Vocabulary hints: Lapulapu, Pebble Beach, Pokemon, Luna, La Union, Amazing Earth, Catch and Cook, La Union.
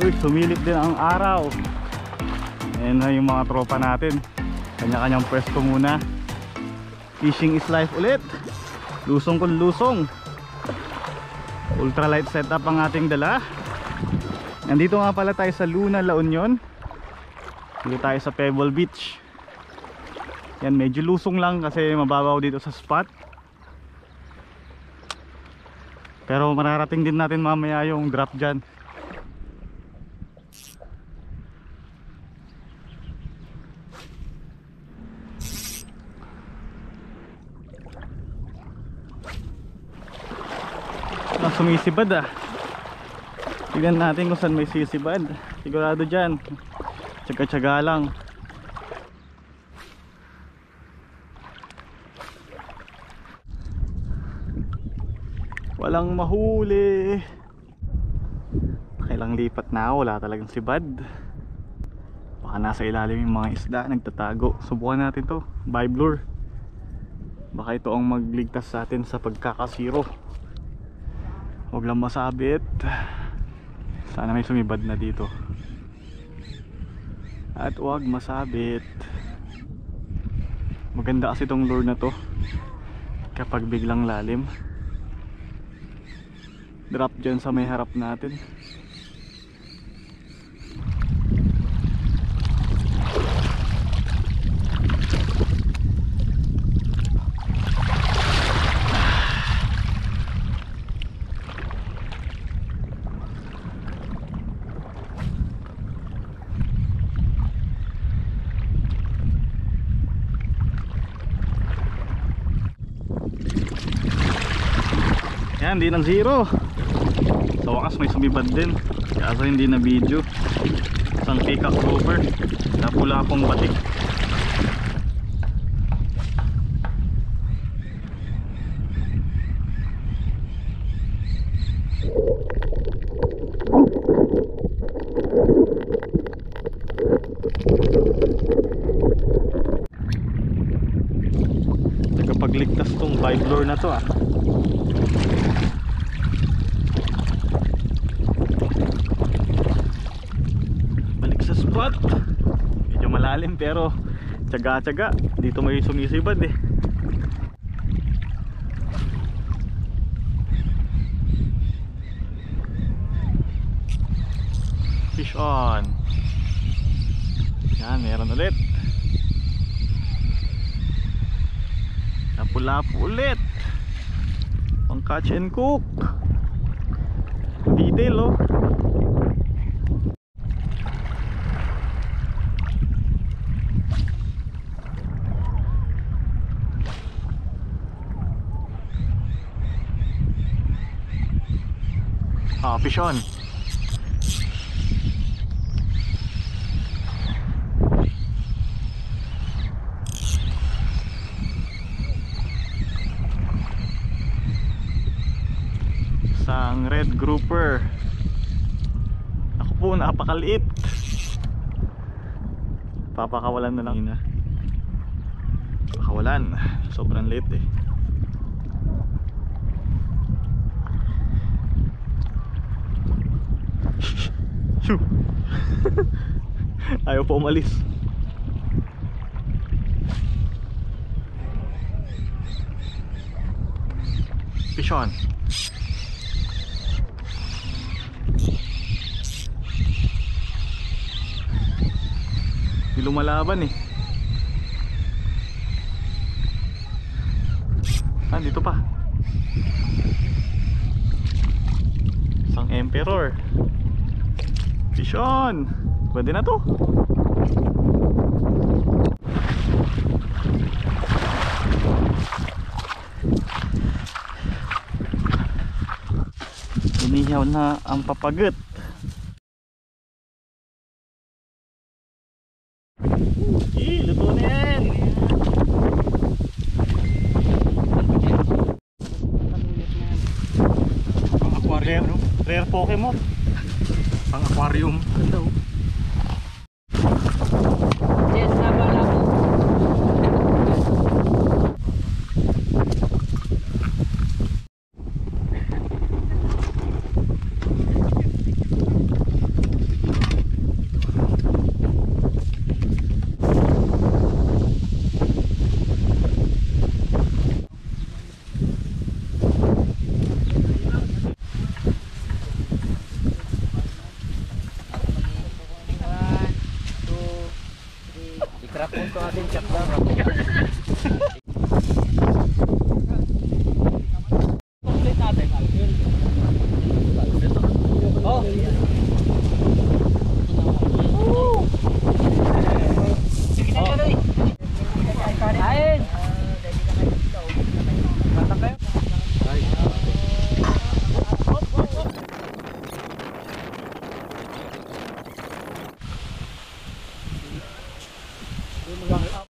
Uy, sumilip din ang araw. Ayan na yung mga tropa natin. Kanya-kanyang pwesto muna. Fishing is life ulit. Lusong kung lusong. Ultralight setup ang ating dala. Nandito nga pala tayo sa Luna, La Union. Dito tayo sa Pebble Beach. Yan, medyo lusong lang kasi mababaw dito sa spot. Pero mararating din natin mamaya yung drop dyan. Sumisibad ah. Tignan natin kung saan may sisibad. Sigurado dyan. Tsaga-tsaga lang. Walang mahuli. Kailang lipat na, wala talagang sibad. Baka nasa ilalim yung mga isda, nagtatago. Subukan natin to, by blur. Baka ito ang magligtas sa atin sa pagkakasiro. Huwag lang masabit. Sana may sumibad na dito. At huwag masabit. Maganda kasi itong lure na to kapag biglang lalim. Drop dyan sa may harap natin. Yan, di ng zero. Sa wakas may sumibad din. Kaso hindi na video. Isang kikak over. Lapulapong batik. Nagpagligtas tong vibe lure na to ah. Medyo malalim pero tiyaga-tiyaga. Dito may sumisibad eh. Fish on. Yan, meron ulit. Lapulapu ulit. Pang catch and cook. Detail oh. Ah, fish on. Isang red grouper. Ako po, napakaliit. Papakawalan na lang. Pakawalan. Sobrang liit eh. Ayaw pa umalis. Fish on. Di lumalaban eh. Ah, dito pa. Isang emperor. Fish on. Pwede na to. Umihaw na ang papagot. Lutunin. Pang aquarium. Rare Pokemon. Pang aquarium. Hello. Punto natin shutdown. Complete natin. Oh. Sige na tuloy. Kain. Bata kayo. We're going to